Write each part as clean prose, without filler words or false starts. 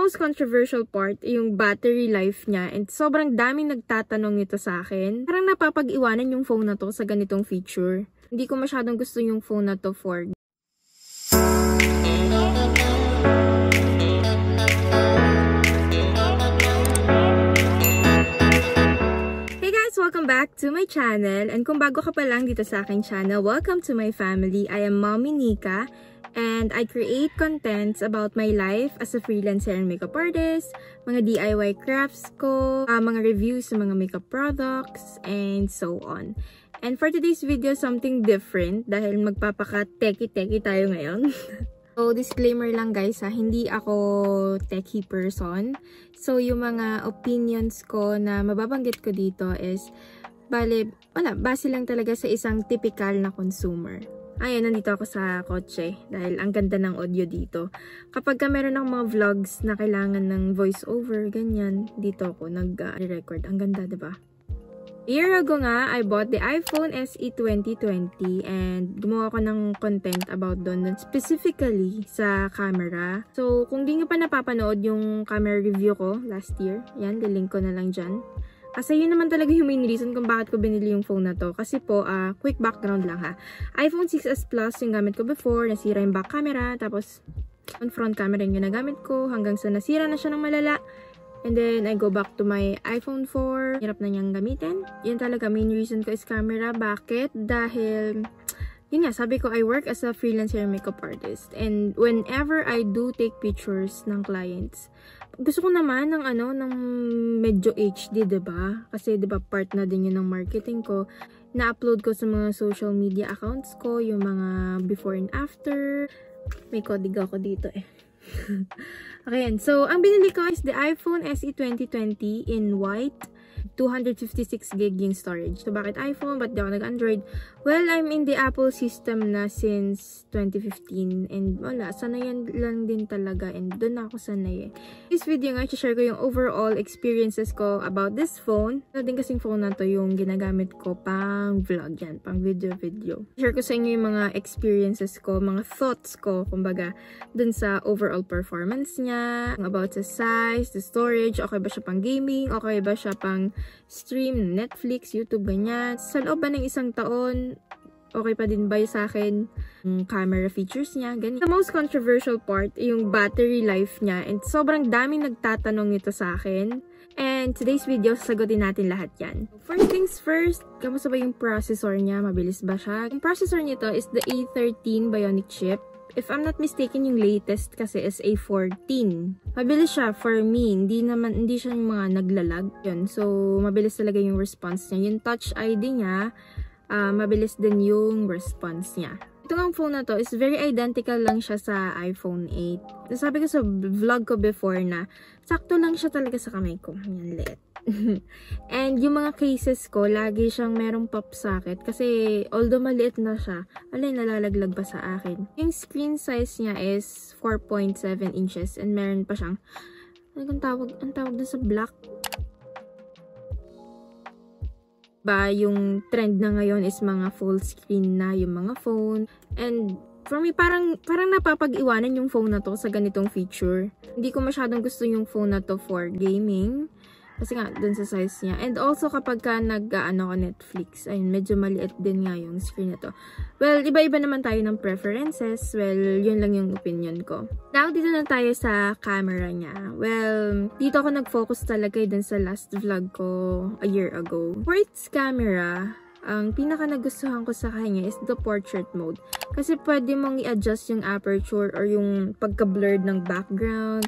most controversial part ay yung battery life niya, and sobrang daming nagtatanong nito sa akin. Parang napapag-iwanan yung phone na to sa ganitong feature. Hindi ko masyadong gusto yung phone na to for back to my channel, and kung bago ka pa lang dito sa aking channel, welcome to my family. I am Mommy Nika, and I create contents about my life as a freelancer and makeup artist, mga DIY crafts ko, mga reviews sa mga makeup products, and so on. And for today's video, something different dahil magpapaka-techie-techie tayo ngayon. So, disclaimer lang guys ha, hindi ako techie person. So, yung mga opinions ko na mababanggit ko dito is, bale, wala, base lang talaga sa isang typical na consumer. Ayan, nandito ako sa kotse dahil ang ganda ng audio dito. Kapag meron ng mga vlogs na kailangan ng voiceover, ganyan, dito ako nag-record. Ang ganda, diba? A year ago nga, I bought the iPhone SE 2020 and gumawa ko ng content about doon, specifically sa camera. So, kung di nyo pa napapanood yung camera review ko last year, yan, lilink ko na lang dyan. Kasi yun naman talaga yung main reason kung bakit ko binili yung phone na to. Kasi po, quick background lang ha. iPhone 6S Plus yung gamit ko before, nasira yung back camera, tapos yung front camera yung nagamit ko hanggang sa nasira na siya ng malala. And then, I go back to my iPhone 4. Hirap na niyang gamitin. Yun talaga, main reason ko is camera. Bakit? Dahil, yun nga, sabi ko, I work as a freelancer makeup artist. And whenever I do take pictures ng clients, gusto ko naman ng ano, ng medyo HD, diba? Kasi, diba, part na din yun ng marketing ko. Na-upload ko sa mga social media accounts ko, yung mga before and after. May kodig ako dito eh. Okay, so ang binili ko is the iPhone SE 2020 in white, 256GB yung storage. So bakit iPhone? Ba't di ako nag-Android? Well, I'm in the Apple system na since 2015, and wala, sanayan lang din talaga, and doon ako sanay eh. This video nga, share ko yung overall experiences ko about this phone. Ito din kasing phone na to yung ginagamit ko pang vlog yan, pang video-video. Share ko sa inyo yung mga experiences ko, mga thoughts ko, kumbaga, dun sa overall performance niya, about sa size, the storage, okay ba siya pang gaming, okay ba siya pang stream, Netflix, YouTube, ganyan. Sa loob ba ng isang taon, okay pa din ba sa akin yung camera features niya, ganyan. The most controversial part, yung battery life niya, and sobrang daming nagtatanong nito sa akin. And today's video, sasagutin natin lahat yan. First things first, kamusta ba yung processor niya? Mabilis ba siya? Yung processor nito is the A13 Bionic chip. If I'm not mistaken, yung latest kasi is A14. Mabilis siya for me. Hindi siya yung mga naglalag. Yun. So, mabilis talaga yung response niya. Yung Touch ID niya, mabilis din yung response niya. Itong phone na to is very identical lang siya sa iPhone 8. Nasabi ko sa vlog ko before na sakto lang siya talaga sa kamay ko. Yan, liit. And yung mga cases ko, lagi siyang merong pop socket kasi although maliit na siya, alay, nalalaglag pa sa akin. Yung screen size niya is 4.7 inches and meron pa siyang, ang tawag dun sa black? Ba, yung trend na ngayon is mga full screen na yung mga phone. And for me, parang napapag-iwanan yung phone na to sa ganitong feature. Hindi ko masyadong gusto yung phone na to for gaming. Kasi nga, dun sa size niya. And also, kapag ka nag-ano ko Netflix, ayun, medyo maliit din nga yung screen na to. Well, iba-iba naman tayo ng preferences. Well, yun lang yung opinion ko. Now, dito na tayo sa camera niya. Well, dito ako nag-focus talaga dun sa last vlog ko a year ago. For its camera, ang pinaka nagustuhan ko sa kanya is the portrait mode. Kasi pwede mong i-adjust yung aperture or yung pagka-blurred ng background.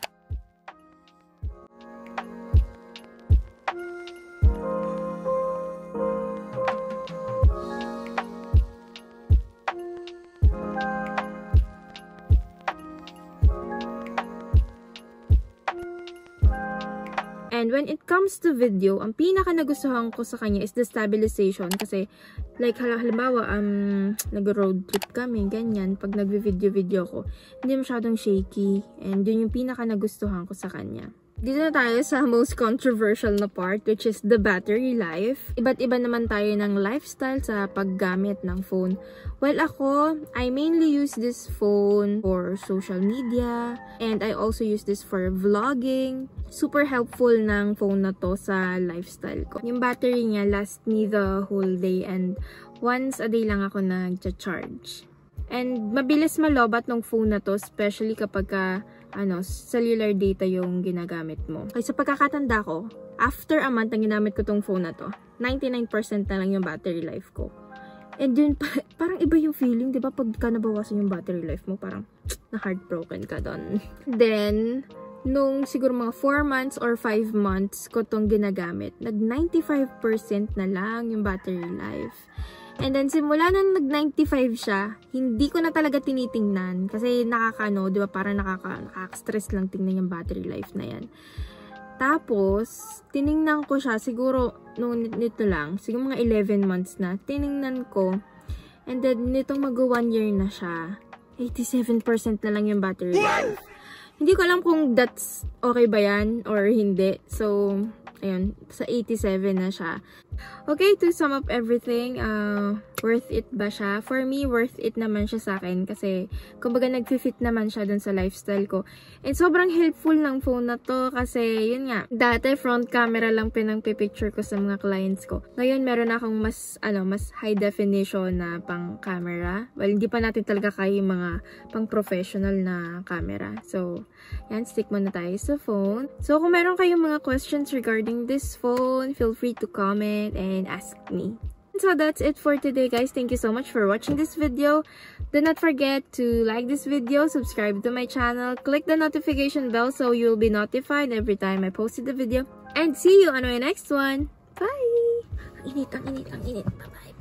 And when it comes to video, ang pinaka nagustuhan ko sa kanya is the stabilization kasi Like halimbawa, nag-road trip kami, ganyan, pag nag-video-video ko, hindi masyadong shaky, and yun yung pinaka nagustuhan ko sa kanya. Dito na tayo sa most controversial na part, which is the battery life. Iba't iba naman tayo ng lifestyle sa paggamit ng phone. Well, ako, I mainly use this phone for social media, and I also use this for vlogging. Super helpful ng phone na to sa lifestyle ko. Yung battery niya lasts me the whole day, and once a day lang ako nagcha-charge. And mabilis malobat ng phone na to, especially kapag cellular data yung ginagamit mo. Okay, sa pagkakatanda ko, after a month ang ginamit ko tong phone na to, 99% na lang yung battery life ko. And yun, parang iba yung feeling, di ba? Pagka nabawasan yung battery life mo, parang na heartbroken ka doon. Then, nung siguro mga 4 months or 5 months ko tong ginagamit, nag 95% na lang yung battery life. And then, simula nung nag-95 siya, hindi ko na talaga tinitingnan. Kasi nakakaano, di ba? Parang nakaka-stress lang tingnan yung battery life na yan. Tapos, tiningnan ko siya, siguro, nung nito lang, siguro mga 11 months na, tiningnan ko. And then, nitong mag-1 year na siya, 87% na lang yung battery life. Hindi ko alam kung that's okay ba yan or hindi. So, ayun, sa 87 na siya. Okay, to sum up everything, worth it ba siya? For me, worth it naman siya sa akin kasi kumbaga nag-fit naman siya dun sa lifestyle ko. And sobrang helpful ng phone na to kasi yun nga, dati front camera lang pinang-picture ko sa mga clients ko. Ngayon, meron akong mas high definition na pang camera. Well, hindi pa natin talaga kaya yung mga pang professional na camera. So, yan, stick muna tayo sa phone. So, kung meron kayong mga questions regarding this phone, feel free to comment and ask me. So that's it for today, guys. Thank you so much for watching this video. Do not forget to like this video, subscribe to my channel, click the notification bell so you'll be notified every time I posted the video, and see you on my next one. Bye. Ang init, ang init, ang init. Bye bye.